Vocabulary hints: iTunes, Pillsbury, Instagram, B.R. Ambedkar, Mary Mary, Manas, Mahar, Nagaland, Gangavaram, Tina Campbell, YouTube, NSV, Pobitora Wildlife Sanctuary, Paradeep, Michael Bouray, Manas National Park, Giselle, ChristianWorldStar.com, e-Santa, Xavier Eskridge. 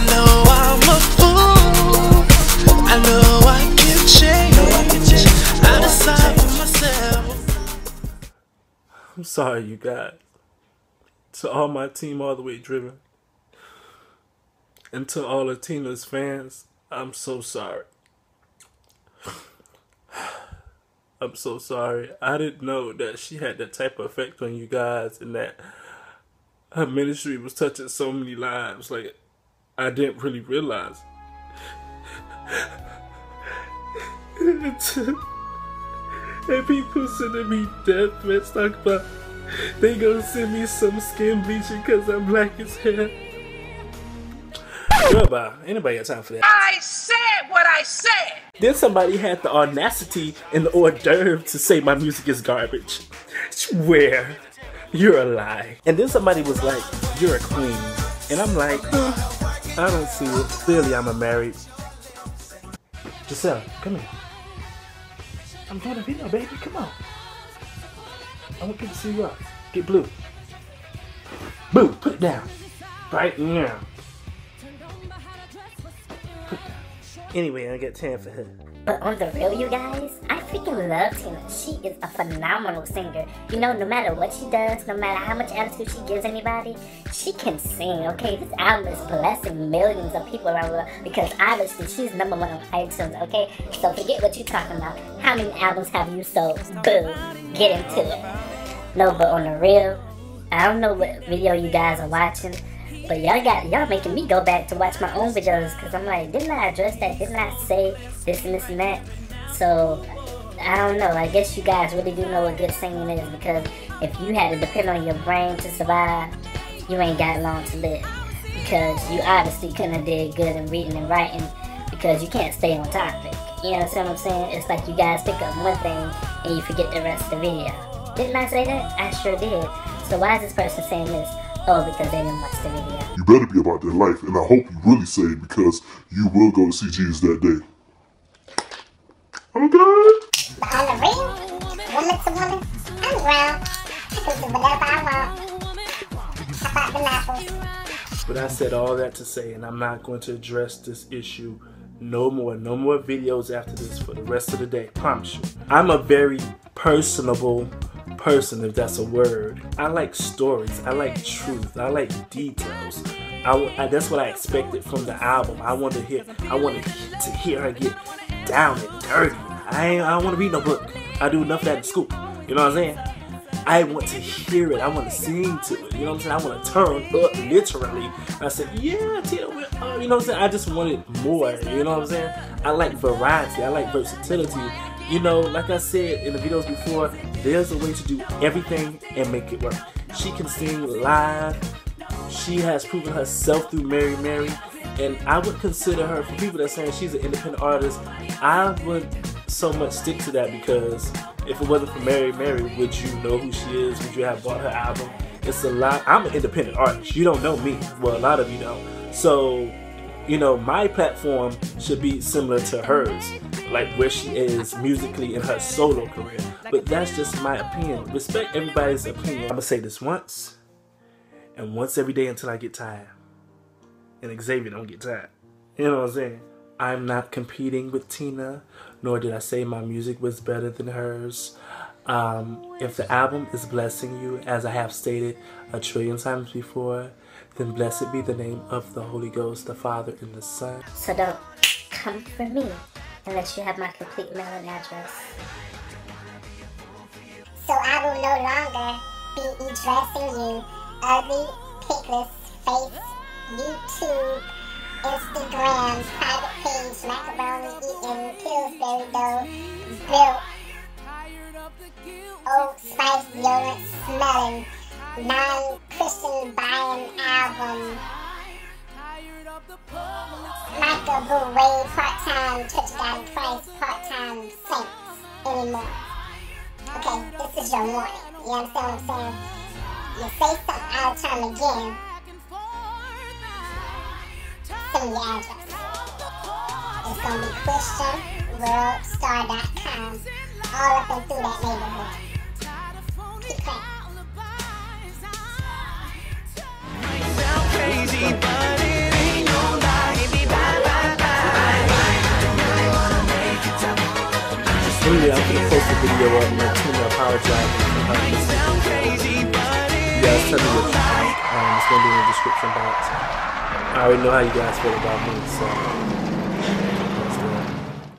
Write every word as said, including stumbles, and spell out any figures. I know I'm a fool. I know I can change. I decide for myself. I'm sorry, you guys. To all my team, all the way driven, and to all of Tina's fans, I'm so sorry. I'm so sorry. I didn't know that she had that type of effect on you guys, and that her ministry was touching so many lives. Like, I didn't really realize it. And people sending me death threats, talking about they gonna send me some skin bleaching because I'm black as hell. Goodbye. Anybody got time for that? I said what I said. Then somebody had the audacity and the hors d'oeuvre to say my music is garbage. Swear, you're a lie. And then somebody was like, you're a queen. And I'm like, oh, I don't see it. Clearly I'm a married. Giselle, come here. I'm doing a video, baby. Come on. I want people to see you up. Get blue. Boo, put it down. Right now. Anyway, I got time for her. But on the real, you guys, I freaking love Tina. She is a phenomenal singer. You know, no matter what she does, no matter how much attitude she gives anybody, she can sing, okay? This album is blessing millions of people around the world because obviously she's number one on iTunes, okay? So forget what you're talking about. How many albums have you sold? Boom. Get into it. No, but on the real, I don't know what video you guys are watching, but y'all got y'all making me go back to watch my own videos because I'm like, didn't I address that? Didn't I say this and this and that? So I don't know. I guess you guys really do know what good singing is, because if you had to depend on your brain to survive, you ain't got long to live, because you obviously couldn't have did good in reading and writing because you can't stay on topic. You understand what I'm saying? It's like you guys pick up one thing and you forget the rest of the video. Didn't I say that? I sure did. So why is this person saying this? Oh, because they didn't watch the video. You better be about their life, and I hope you really say it, because you will go to see Jesus that day. Okay. But on the real, woman to woman, I'm grown. I can do whatever I want. How about the novels? But I said all that to say, and I'm not going to address this issue no more. No more videos after this for the rest of the day. Promise you. I'm a very personable person, if that's a word. I like stories, I like truth, I like details. I, I that's what I expected from the album. I want to hear, I want to hear her get down and dirty. I ain't, I don't want to read no book. I do enough of that in school. You know what I'm saying? I want to hear it. I want to sing to it. You know what I'm saying? I want to turn up literally. And I said, yeah, Tina, uh, you know what I'm saying? I just wanted more. You know what I'm saying? I like variety. I like versatility. You know, like I said in the videos before, there's a way to do everything and make it work. She can sing live. She has proven herself through Mary Mary. And I would consider her, for people that are saying she's an independent artist, I would so much stick to that, because if it wasn't for Mary Mary, would you know who she is? Would you have bought her album? It's a lot. I'm an independent artist. You don't know me. Well, a lot of you don't. So, you know, my platform should be similar to hers, like where she is musically in her solo career. But that's just my opinion. Respect everybody's opinion. I'm gonna say this once, and once every day until I get tired. And Xavier don't get tired. You know what I'm saying? I'm not competing with Tina, nor did I say my music was better than hers. Um, if the album is blessing you, as I have stated a trillion times before, then blessed be the name of the Holy Ghost, the Father, and the Son. So don't come for me unless you have my complete mailing address. So I will no longer be addressing you ugly, pickless, face, YouTube, Instagram, private page, macaroni eating, Pillsbury dough, milk, Old Spice deodorant smelling, non-Christian buying album, Michael Bouray part-time church guy, Christ part-time saints anymore. Okay, this is your warning. You understand what I'm saying? You say something, I'll turn again. Send me your address. It's gonna be Christian World Star dot com. All up and through that neighborhood. Keep playing. Might sound crazy, but it ain't your life. Anyway, I'm gonna post the video up and Tina apologizing for her mistake. You guys tell me what you think. Um, it's gonna be in the description box. I already know how you guys feel about me, so.